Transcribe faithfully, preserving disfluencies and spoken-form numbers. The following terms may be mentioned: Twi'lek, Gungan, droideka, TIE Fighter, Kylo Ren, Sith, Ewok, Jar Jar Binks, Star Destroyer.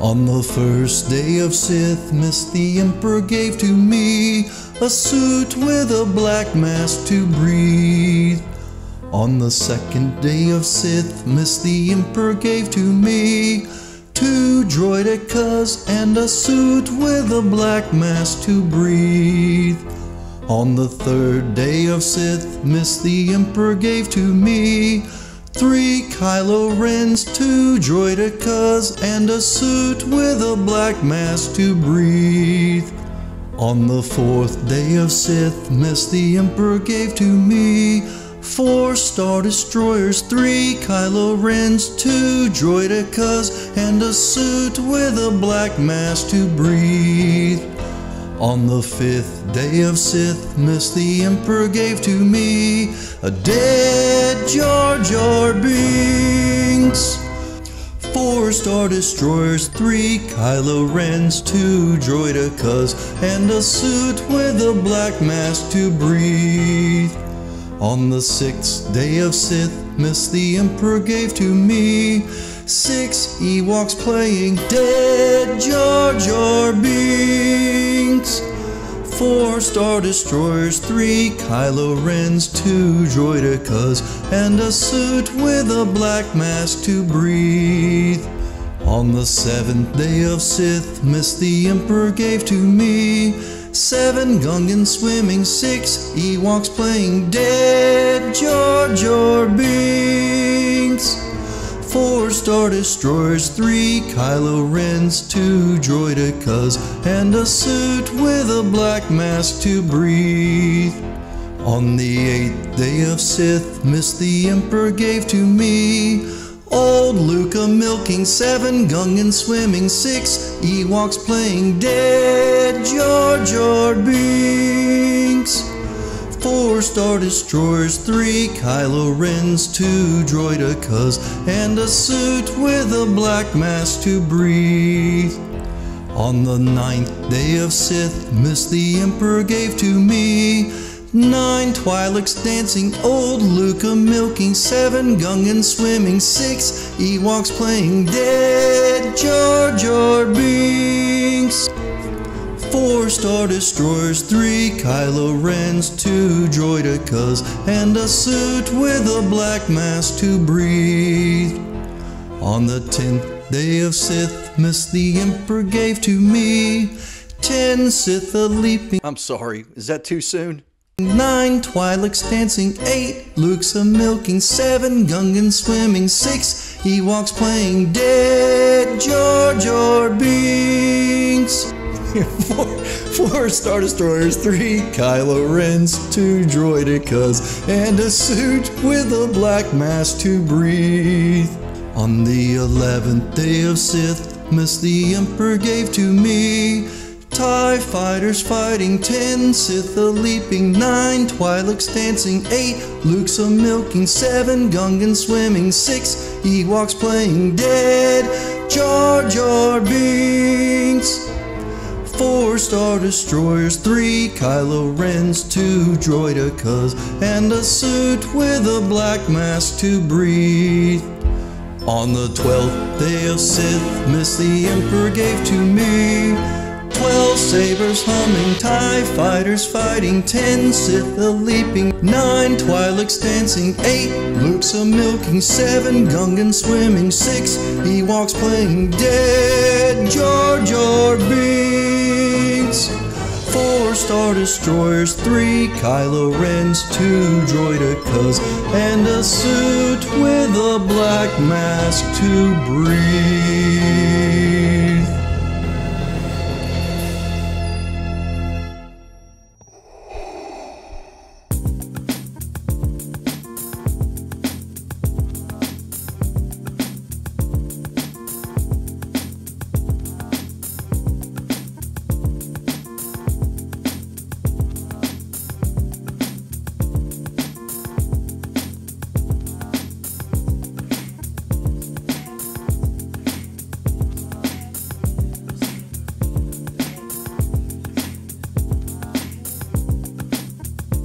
On the first day of Sith Mist, the Emperor gave to me a suit with a black mask to breathe. On the second day of Sith Mist, the Emperor gave to me two droidekas and a suit with a black mask to breathe. On the third day of Sith Mist, the Emperor gave to me three Kylo Rens, two droidekas, and a suit with a black mask to breathe. On the fourth day of Sith Mist, the Emperor gave to me four Star Destroyers, three Kylo Rens, two droidekas, and a suit with a black mask to breathe. On the fifth day of Sith Mist, the Emperor gave to me a dead Jar Jar Binks, four Star Destroyers, three Kylo Rens, two droidekas, and a suit with a black mask to breathe. On the sixth day of Sith Mist, the Emperor gave to me six Ewoks playing dead Jar Jar Binks, four Star Destroyers, three Kylo Rens, two droidekas, and a suit with a black mask to breathe. On the seventh day of Sith Mist, the Emperor gave to me seven Gungan swimming, six Ewoks playing dead Jar Jar Binks, four Star Destroyers, three Kylo Rens, two droidekas, and a suit with a black mask to breathe. On the eighth day of Sith Mist, the Emperor gave to me old Luca milking, seven Gungan swimming, six Ewoks playing dead Jar Jar Binks, four Star Destroyers, three Kylo Rens, two droidekas, and a suit with a black mask to breathe. On the ninth day of Sith Mist, the Emperor gave to me nine Twi'leks dancing, old Luca milking, seven Gungan swimming, six Ewoks playing dead Jar Jar Binks, four Star Destroyers, three Kylo Rens, two droidekas, and a suit with a black mask to breathe. On the tenth day of Sith Mist, the Emperor gave to me ten Sitha leaping. I'm sorry, is that too soon? Nine Twi'leks dancing, eight Lukes a milking, seven Gungan swimming, six Ewoks playing dead Jar Jar Binks, Four, four Star Destroyers, three Kylo Rens, two droidekas, and a suit with a black mask to breathe. On the eleventh day of Sith Mist, the Emperor gave to me TIE Fighters fighting, ten Sitha leaping, nine Twi'leks dancing, eight Lukes a milking, seven Gungan swimming, six Ewoks playing dead Jar Jar Binks, four Star Destroyers, three Kylo Rens, two droidekas, and a suit with a black mask to breathe. On the twelfth day of Sith Mist, the Emperor gave to me twelve sabers humming, TIE Fighters fighting, ten Sitha leaping, nine Twi'leks dancing, eight Lukes a milking, seven Gungan swimming, six Ewoks playing dead Jar Jar Binks, four Star Destroyers, three Kylo Rens, two droidekas, and a suit with a black mask to breathe.